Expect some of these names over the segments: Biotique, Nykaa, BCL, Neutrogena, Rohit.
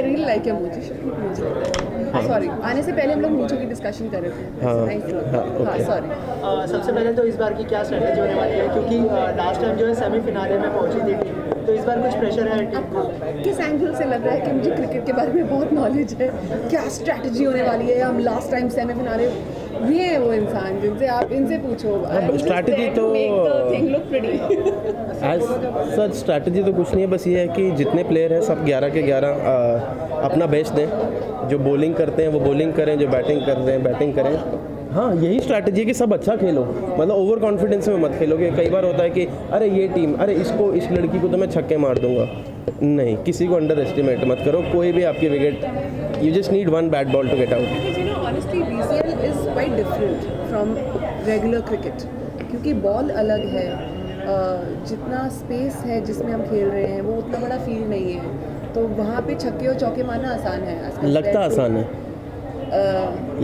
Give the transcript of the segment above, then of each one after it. I really like your mojo. Sorry, आने से पहले हम लोग mojo की discussion कर रहे थे. हाँ, sorry. सबसे पहले तो इस बार की क्या strategy होने वाली है? क्योंकि last time जो है semi-finale में पहुंची थी. तो इस बार कुछ प्रेशर है आपको किस एंगल से लग रहा है कि मुझे क्रिकेट के बारे में बहुत नॉलेज है, क्या स्ट्रैटेजी होने वाली है? हम लास्ट टाइम सेमीफाइनल भी है वो इंसान जिनसे आप इनसे पूछो स्ट्रैटेजी तो सर स्ट्रैटेजी तो कुछ नहीं है, बस ये है कि जितने प्लेयर हैं सब 11 के 11 अपना बेस्ट दें, जो बॉलिंग करते हैं वो बॉलिंग करें, जो बैटिंग कर रहे हैं बैटिंग करें. हाँ यही स्ट्रैटेजी है कि सब अच्छा खेलो, मतलब ओवर कॉन्फिडेंस में मत खेलो कि कई बार होता है कि अरे ये टीम अरे इसको इस लड़की को तो मैं छक्के मार दूंगा. नहीं, किसी को अंडर एस्टिमेट मत करो, कोई भी आपकी wicket, you just need one bat ball to get out. Honestly BCL is quite different from regular cricket क्योंकि बॉल अलग है, जितना स्पेस है जिसमें हम खेल रहे हैं वो उतना बड़ा फील्ड नहीं है, तो वहाँ पर छक्के और चौके मारना आसान है, लगता आसान है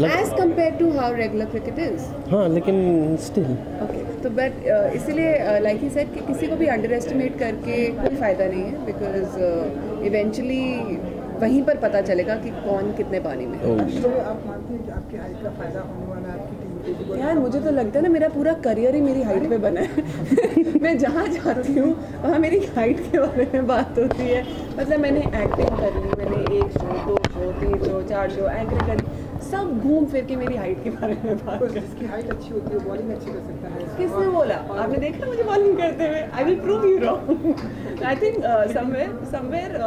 as compared to how regular cricket is. हाँ लेकिन still. Okay, तो but इसलिए like he said कि किसी को भी underestimate करके कोई फ़ायदा नहीं है because eventually वहीं पर पता चलेगा कि कौन कितने पानी में. आप मानते हैं कि आपकी हाइट का फ़ायदा होने वाला है आपकी टीम पे? यार मुझे तो लगता है ना मेरा पूरा करियर ही मेरी हाइट पे बना है. मैं जहाँ जाती हूँ वहाँ मेरी हाइट के बारे में बात होती है. मतलब मैंने एक्टिंग कर ली, मैंने 1 show 2 show 3 show 4 show anchor कर ली, सब घूम फिर के मेरी हाइट के बारे में बात. इसकी हाइट अच्छी होती है, बॉलिंग अच्छी कर सकता है. किसने बोला? आपने देखा मुझे बॉलिंग करते हुए? I will prove you wrong. I think somewhere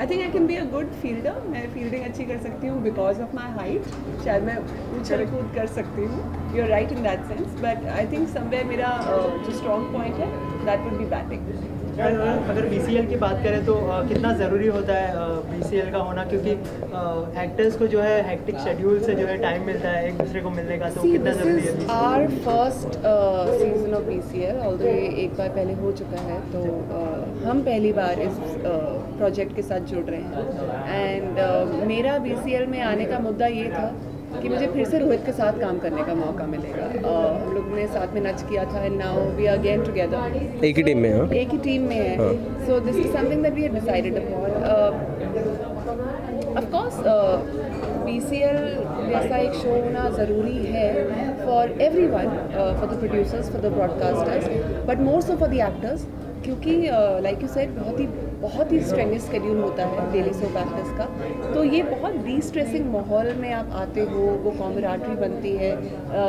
I think I can be a good fielder. मैं फील्डिंग अच्छी कर सकती हूँ बिकॉज ऑफ माई हाइट, शायद मैं उछल कूद कर सकती हूँ. You are right in that sense, but I think somewhere मेरा जो स्ट्रॉन्ग पॉइंट है दैट वुड बी बैटिंग. अगर बीसीएल की बात करें तो कितना ज़रूरी होता है बीसीएल का होना, क्योंकि एक्टर्स को जो है हेक्टिक शेड्यूल से जो है टाइम मिलता है एक दूसरे को मिलने का, तो कितना ज़रूरी है? Our first season of BCL, although ये एक बार पहले हो चुका है, तो हम पहली बार इस प्रोजेक्ट के साथ जुड़ रहे हैं. एंड मेरा बीसीएल में आने का मुद्दा ये था कि मुझे फिर से रोहित के साथ काम करने का मौका मिलेगा. हम लोग ने साथ में नाच किया था and now we are again together, एक ही टीम में. हाँ एक ही टीम में है. So this is something that we had decided upon. Of course BCL जैसा एक शो होना ज़रूरी है for everyone, for the producers, for the broadcasters, but more so for the actors, क्योंकि लाइक यू सेड बहुत ही स्ट्रेनियस शेड्यूल होता है डेली सोप एक्टर्स का, तो ये बहुत डी स्ट्रेसिंग माहौल में आप आते हो, वो कॉमराडरी बनती है,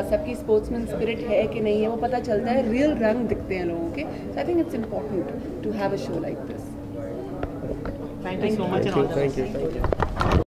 सबकी स्पोर्ट्समैन स्पिरिट है कि नहीं है वो पता चलता है, रियल रंग दिखते हैं लोगों के. So I think it's important to have a show like this. Thank you so much.